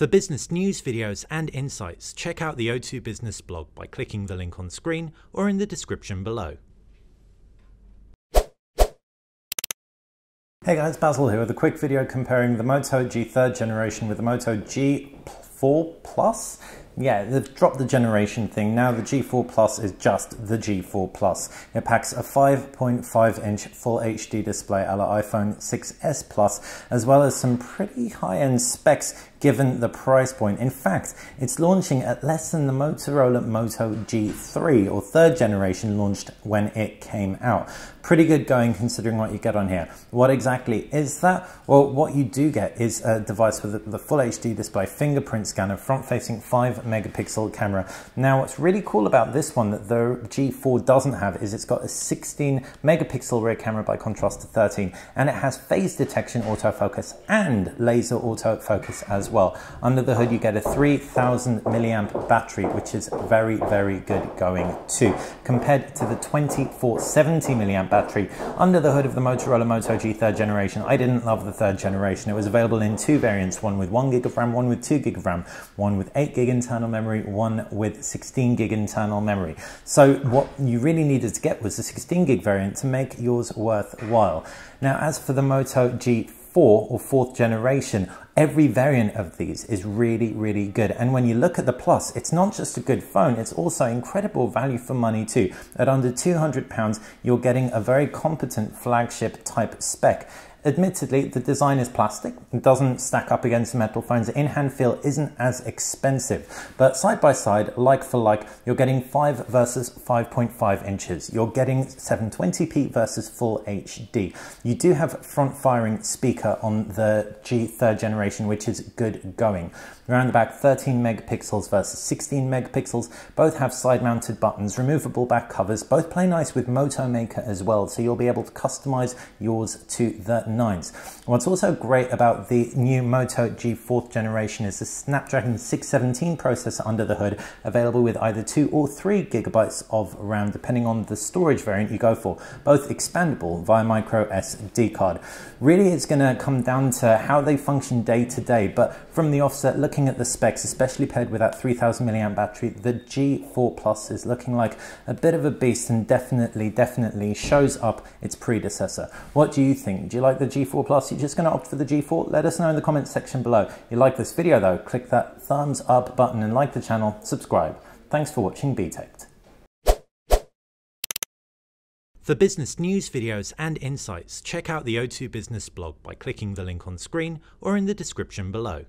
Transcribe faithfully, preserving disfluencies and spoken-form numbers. For business news, videos and insights, check out the O two Business blog by clicking the link on screen or in the description below. Hey guys, Basil here with a quick video comparing the Moto G third generation with the Moto G four Plus. Yeah, they've dropped the generation thing. Now the G four Plus is just the G four Plus. It packs a five point five inch full H D display a la iPhone six S Plus, as well as some pretty high-end specs given the price point. In fact, it's launching at less than the Motorola Moto G three, or third generation, launched when it came out. Pretty good going considering what you get on here. What exactly is that? Well, what you do get is a device with the full H D display, fingerprint scanner, front-facing five megapixel camera. Now what's really cool about this one that the G four doesn't have is it's got a sixteen megapixel rear camera by contrast to thirteen, and it has phase detection autofocus and laser autofocus as well. Under the hood you get a three thousand milliamp battery, which is very very good going too, compared to the twenty-four seventy milliamp battery under the hood of the Motorola Moto G third generation. I didn't love the third generation. It was available in two variants, one with one gig of RAM, one with two gig of RAM, one with eight gig internal memory, one with sixteen gig internal memory. So what you really needed to get was the sixteen gig variant to make yours worthwhile. Now as for the Moto G four or fourth generation, every variant of these is really, really good. And when you look at the Plus, it's not just a good phone, it's also incredible value for money too. At under two hundred pounds, you're getting a very competent flagship type spec. Admittedly, the design is plastic, it doesn't stack up against metal phones, the in-hand feel isn't as expensive, but side by side, like for like, you're getting five versus five point five inches, you're getting seven twenty p versus full H D. You do have front-firing speaker on the G third generation, which is good going. Around about thirteen megapixels versus sixteen megapixels, both have side-mounted buttons, removable back covers, both play nice with Moto Maker as well, so you'll be able to customize yours to the nines. What's also great about the new Moto G fourth generation is the Snapdragon six seventeen processor under the hood, available with either two or three gigabytes of RAM, depending on the storage variant you go for, both expandable via micro S D card. Really, it's going to come down to how they function day to day, but from the offset, looking at the specs, especially paired with that three thousand milliamp battery, the G four Plus is looking like a bit of a beast and definitely, definitely shows up its predecessor. What do you think? Do you like the G four Plus? You're just going to opt for the G four? Let us know in the comments section below. If you like this video though, click that thumbs up button and like the channel, subscribe. Thanks for watching BTech. For business news, videos and insights, check out the O two Business blog by clicking the link on screen or in the description below.